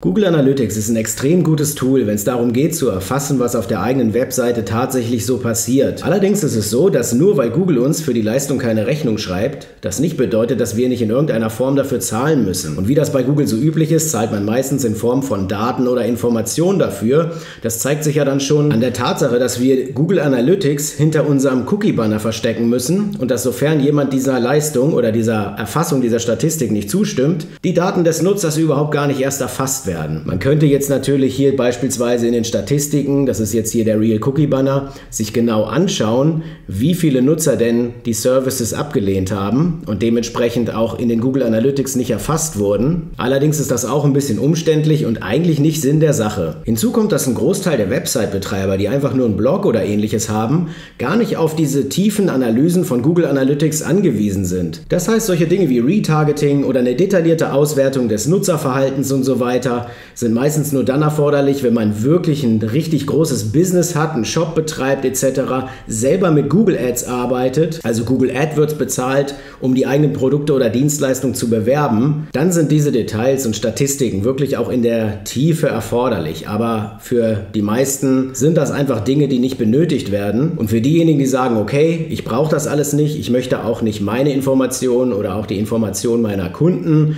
Google Analytics ist ein extrem gutes Tool, wenn es darum geht, zu erfassen, was auf der eigenen Webseite tatsächlich so passiert. Allerdings ist es so, dass nur weil Google uns für die Leistung keine Rechnung schreibt, das nicht bedeutet, dass wir nicht in irgendeiner Form dafür zahlen müssen. Und wie das bei Google so üblich ist, zahlt man meistens in Form von Daten oder Informationen dafür. Das zeigt sich ja dann schon an der Tatsache, dass wir Google Analytics hinter unserem Cookie-Banner verstecken müssen und dass, sofern jemand dieser Leistung oder dieser Erfassung dieser Statistik nicht zustimmt, die Daten des Nutzers überhaupt gar nicht erst erfasst werden. Man könnte jetzt natürlich hier beispielsweise in den Statistiken, das ist jetzt hier der Real Cookie Banner, sich genau anschauen, wie viele Nutzer denn die Services abgelehnt haben und dementsprechend auch in den Google Analytics nicht erfasst wurden. Allerdings ist das auch ein bisschen umständlich und eigentlich nicht Sinn der Sache. Hinzu kommt, dass ein Großteil der Website-Betreiber, die einfach nur einen Blog oder ähnliches haben, gar nicht auf diese tiefen Analysen von Google Analytics angewiesen sind. Das heißt, solche Dinge wie Retargeting oder eine detaillierte Auswertung des Nutzerverhaltens und so weiter sind meistens nur dann erforderlich, wenn man wirklich ein richtig großes Business hat, einen Shop betreibt etc., selber mit Google Ads arbeitet, also Google AdWords bezahlt, um die eigenen Produkte oder Dienstleistungen zu bewerben. Dann sind diese Details und Statistiken wirklich auch in der Tiefe erforderlich. Aber für die meisten sind das einfach Dinge, die nicht benötigt werden. Und für diejenigen, die sagen, okay, ich brauche das alles nicht, ich möchte auch nicht meine Informationen oder auch die Informationen meiner Kunden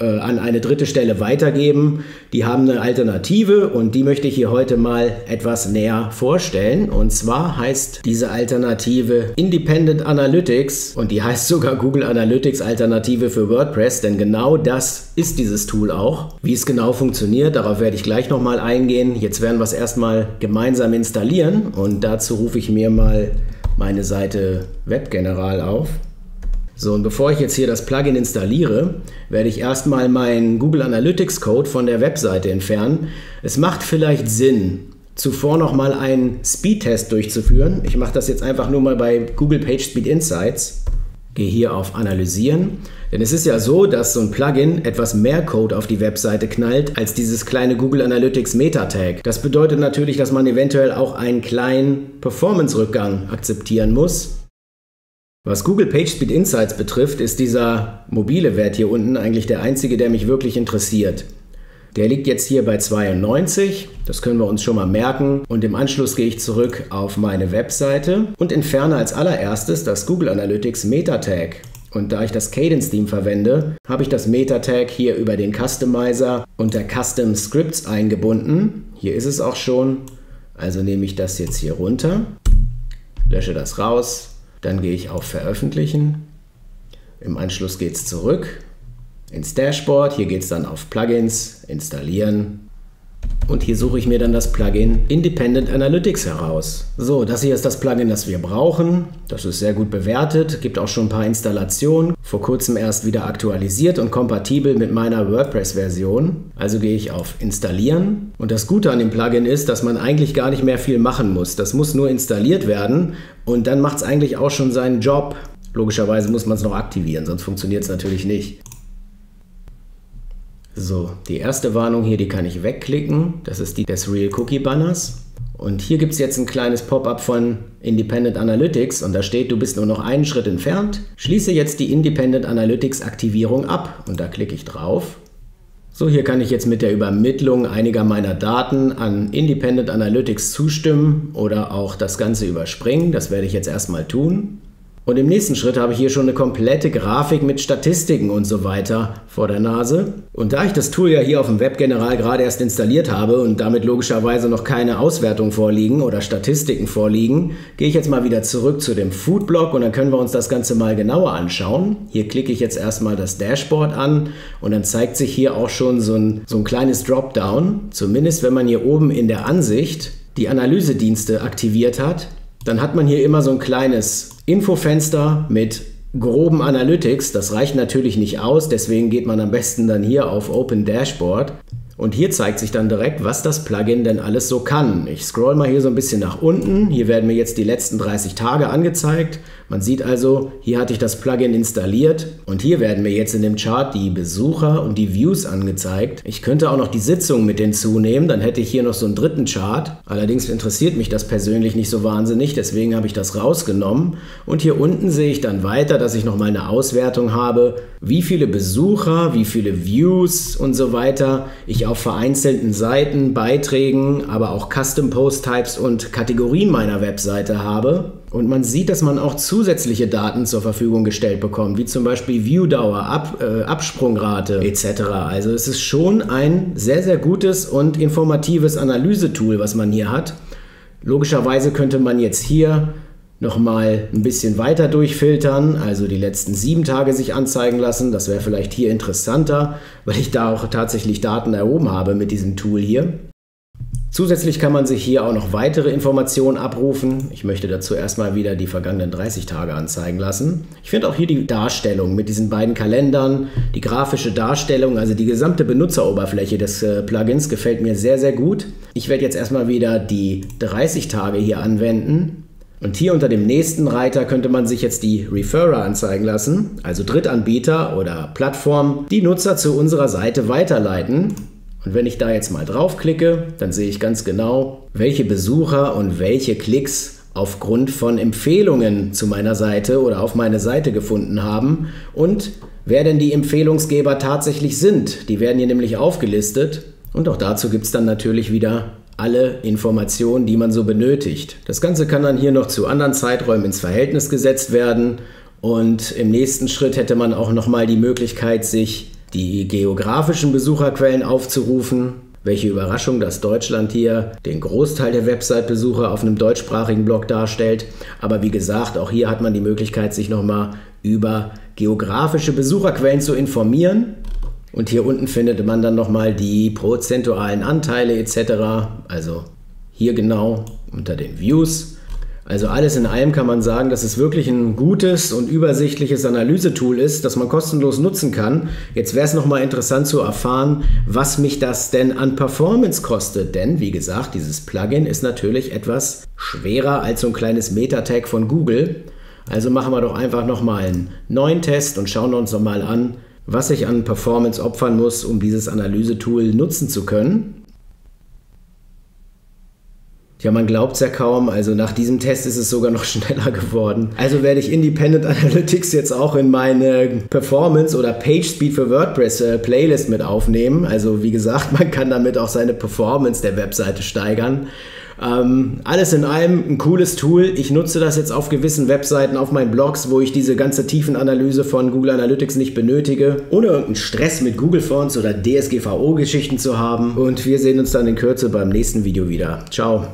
an eine dritte Stelle weitergeben. Die haben eine Alternative und die möchte ich hier heute mal etwas näher vorstellen. Und zwar heißt diese Alternative Independent Analytics und die heißt sogar Google Analytics Alternative für WordPress, denn genau das ist dieses Tool auch. Wie es genau funktioniert, darauf werde ich gleich nochmal eingehen. Jetzt werden wir es erstmal gemeinsam installieren und dazu rufe ich mir mal meine Seite Webgeneral auf. So, und bevor ich jetzt hier das Plugin installiere, werde ich erstmal meinen Google Analytics Code von der Webseite entfernen. Es macht vielleicht Sinn, zuvor nochmal einen Speedtest durchzuführen. Ich mache das jetzt einfach nur mal bei Google Page Speed Insights. Gehe hier auf Analysieren. Denn es ist ja so, dass so ein Plugin etwas mehr Code auf die Webseite knallt als dieses kleine Google Analytics Meta-Tag. Das bedeutet natürlich, dass man eventuell auch einen kleinen Performance-Rückgang akzeptieren muss. Was Google Page Speed Insights betrifft, ist dieser mobile Wert hier unten eigentlich der einzige, der mich wirklich interessiert. Der liegt jetzt hier bei 92, das können wir uns schon mal merken. Und im Anschluss gehe ich zurück auf meine Webseite und entferne als allererstes das Google Analytics Meta Tag. Und da ich das Cadence Theme verwende, habe ich das Meta Tag hier über den Customizer unter Custom Scripts eingebunden. Hier ist es auch schon, also nehme ich das jetzt hier runter, lösche das raus. Dann gehe ich auf Veröffentlichen. Im Anschluss geht es zurück ins Dashboard. Hier geht es dann auf Plugins, Installieren. Und hier suche ich mir dann das Plugin Independent Analytics heraus. So, das hier ist das Plugin, das wir brauchen. Das ist sehr gut bewertet, gibt auch schon ein paar Installationen. Vor kurzem erst wieder aktualisiert und kompatibel mit meiner WordPress-Version. Also gehe ich auf Installieren. Und das Gute an dem Plugin ist, dass man eigentlich gar nicht mehr viel machen muss. Das muss nur installiert werden und dann macht es eigentlich auch schon seinen Job. Logischerweise muss man es noch aktivieren, sonst funktioniert es natürlich nicht. So, die erste Warnung hier, die kann ich wegklicken. Das ist die des Real Cookie Banners. Und hier gibt es jetzt ein kleines Pop-up von Independent Analytics und da steht, du bist nur noch einen Schritt entfernt. Schließe jetzt die Independent Analytics Aktivierung ab und da klicke ich drauf. So, hier kann ich jetzt mit der Übermittlung einiger meiner Daten an Independent Analytics zustimmen oder auch das Ganze überspringen. Das werde ich jetzt erstmal tun. Und im nächsten Schritt habe ich hier schon eine komplette Grafik mit Statistiken und so weiter vor der Nase. Und da ich das Tool ja hier auf dem Webgeneral gerade erst installiert habe und damit logischerweise noch keine Auswertung vorliegen oder Statistiken vorliegen, gehe ich jetzt mal wieder zurück zu dem Foodblock und dann können wir uns das Ganze mal genauer anschauen. Hier klicke ich jetzt erstmal das Dashboard an und dann zeigt sich hier auch schon so ein kleines Dropdown. Zumindest wenn man hier oben in der Ansicht die Analysedienste aktiviert hat, dann hat man hier immer so ein kleines Infofenster mit groben Analytics, das reicht natürlich nicht aus, deswegen geht man am besten dann hier auf Open Dashboard und hier zeigt sich dann direkt, was das Plugin denn alles so kann. Ich scroll mal hier so ein bisschen nach unten, hier werden mir jetzt die letzten 30 Tage angezeigt. Man sieht also, hier hatte ich das Plugin installiert und hier werden mir jetzt in dem Chart die Besucher und die Views angezeigt. Ich könnte auch noch die Sitzungen mit hinzunehmen, dann hätte ich hier noch so einen dritten Chart. Allerdings interessiert mich das persönlich nicht so wahnsinnig, deswegen habe ich das rausgenommen. Und hier unten sehe ich dann weiter, dass ich nochmal eine Auswertung habe, wie viele Besucher, wie viele Views und so weiter ich ich auf vereinzelten Seiten, Beiträgen, aber auch Custom Post Types und Kategorien meiner Webseite habe. Und man sieht, dass man auch zusätzliche Daten zur Verfügung gestellt bekommt, wie zum Beispiel Viewdauer, Absprungrate etc. Also es ist schon ein sehr, sehr gutes und informatives Analysetool, was man hier hat. Logischerweise könnte man jetzt hier nochmal ein bisschen weiter durchfiltern, also die letzten 7 Tage sich anzeigen lassen. Das wäre vielleicht hier interessanter, weil ich da auch tatsächlich Daten erhoben habe mit diesem Tool hier. Zusätzlich kann man sich hier auch noch weitere Informationen abrufen. Ich möchte dazu erstmal wieder die vergangenen 30 Tage anzeigen lassen. Ich finde auch hier die Darstellung mit diesen beiden Kalendern, die grafische Darstellung, also die gesamte Benutzeroberfläche des Plugins gefällt mir sehr, sehr gut. Ich werde jetzt erstmal wieder die 30 Tage hier anwenden. Und hier unter dem nächsten Reiter könnte man sich jetzt die Referrer anzeigen lassen, also Drittanbieter oder Plattformen, die Nutzer zu unserer Seite weiterleiten. Und wenn ich da jetzt mal draufklicke, dann sehe ich ganz genau, welche Besucher und welche Klicks aufgrund von Empfehlungen zu meiner Seite oder auf meine Seite gefunden haben und wer denn die Empfehlungsgeber tatsächlich sind. Die werden hier nämlich aufgelistet und auch dazu gibt es dann natürlich wieder alle Informationen, die man so benötigt. Das Ganze kann dann hier noch zu anderen Zeiträumen ins Verhältnis gesetzt werden und im nächsten Schritt hätte man auch nochmal die Möglichkeit, sich die geografischen Besucherquellen aufzurufen. Welche Überraschung, dass Deutschland hier den Großteil der Website-Besucher auf einem deutschsprachigen Blog darstellt. Aber wie gesagt, auch hier hat man die Möglichkeit, sich nochmal über geografische Besucherquellen zu informieren. Und hier unten findet man dann nochmal die prozentualen Anteile etc. Also hier genau unter den Views. Also alles in allem kann man sagen, dass es wirklich ein gutes und übersichtliches Analysetool ist, das man kostenlos nutzen kann. Jetzt wäre es nochmal interessant zu erfahren, was mich das denn an Performance kostet. Denn, wie gesagt, dieses Plugin ist natürlich etwas schwerer als so ein kleines Meta-Tag von Google. Also machen wir doch einfach nochmal einen neuen Test und schauen uns nochmal an, was ich an Performance opfern muss, um dieses Analysetool nutzen zu können. Ja, man glaubt es ja kaum, also nach diesem Test ist es sogar noch schneller geworden. Also werde ich Independent Analytics jetzt auch in meine Performance oder Page Speed für WordPress Playlist mit aufnehmen. Also wie gesagt, man kann damit auch seine Performance der Webseite steigern. Alles in allem ein cooles Tool. Ich nutze das jetzt auf gewissen Webseiten, auf meinen Blogs, wo ich diese ganze Tiefenanalyse von Google Analytics nicht benötige, ohne irgendeinen Stress mit Google Fonts oder DSGVO-Geschichten zu haben. Und wir sehen uns dann in Kürze beim nächsten Video wieder. Ciao!